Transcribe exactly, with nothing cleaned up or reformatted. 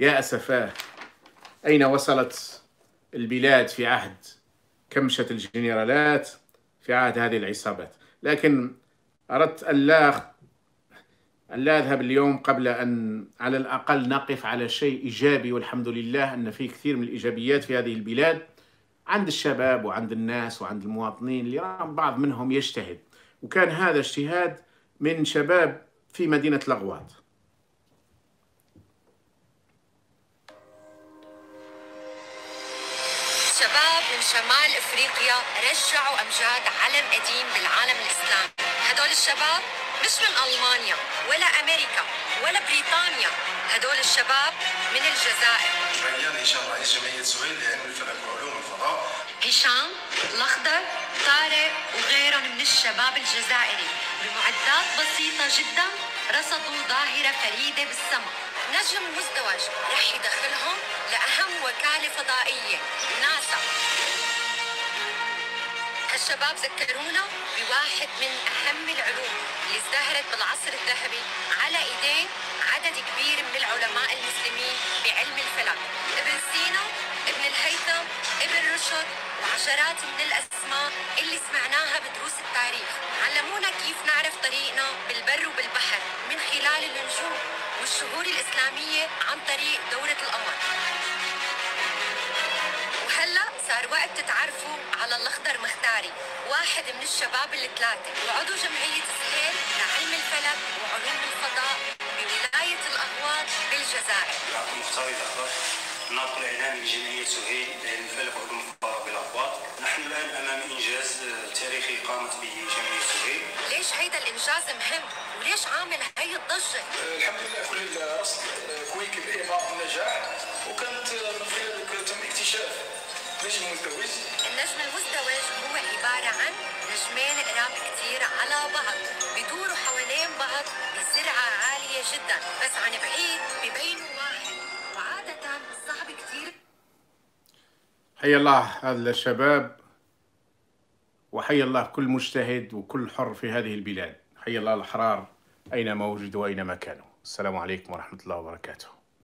يا أسفاه، أين وصلت البلاد في عهد كمشة الجنرالات، في عهد هذه العصابات. لكن أردت ألا ألا أذهب اليوم قبل أن على الأقل نقف على شيء إيجابي، والحمد لله أن في كثير من الإيجابيات في هذه البلاد عند الشباب وعند الناس وعند المواطنين اللي راهم بعض منهم يجتهد. وكان هذا اجتهاد من شباب في مدينة الأغواط. شباب من شمال أفريقيا رجعوا أمجاد علم قديم بالعالم الإسلامي. هدول الشباب مش من ألمانيا ولا أمريكا ولا بريطانيا، هدول الشباب من الجزائر. حاليا هشام رئيس جمعية سهيل لعلم الفلك وعلوم الفضاء. هشام، الأخضر، طارق وغيرهم من الشباب الجزائري بمعدات بسيطة جدا رصدوا ظاهرة فريدة بالسماء، نجم مزدوج رح يدخلهم لأهم وكالة فضائية، ناسا. هالشباب ذكرونا بواحد من أهم العلوم اللي ازدهرت بالعصر الذهبي على إيدين عدد كبير من العلماء المسلمين بعلم الفلك، ابن سينا، ابن الهيثم، ابن رشد، وعشرات من الأسماء اللي سمعناها بدروس التاريخ. علمونا كيف نعرف طريقنا بالبر وبالبحر من خلال النجوم والشهور الإسلامية عن طريق دورة القمر. وهلأ صار وقت تتعرفوا على الأخضر مختاري، واحد من الشباب الثلاثة وعضو جمعية سهيل لعلم الفلك وعلوم الفضاء بولاية الأغواط بالجزائر. الأخضر مختاري الأخضر ناطق الإعلامي لجمعية سهيل لعلم الفلك وعلوم الفضاء بالأغواط. نحن الآن أمام إنجاز تاريخي قامت به جمعية سهيل. ليش هيدا الإنجاز مهم؟ وليش عامل هي الضجة؟ الحمد لله كل الرصد كويك بإعراض النجاح، وكانت من خلال تم اكتشاف نجم مزدوج. النجم المزدوج هو عبارة عن نجمين قراب كتير على بعض بيدوروا حوالين بعض بسرعة عالية جدا، بس عن بعيد ببينوا واحد وعادة صعب كتير. حيا الله هذا الشباب، وحيا الله كل مجتهد وكل حر في هذه البلاد. حيا الله الأحرار أينما وجدوا وأينما كانوا. السلام عليكم ورحمة الله وبركاته.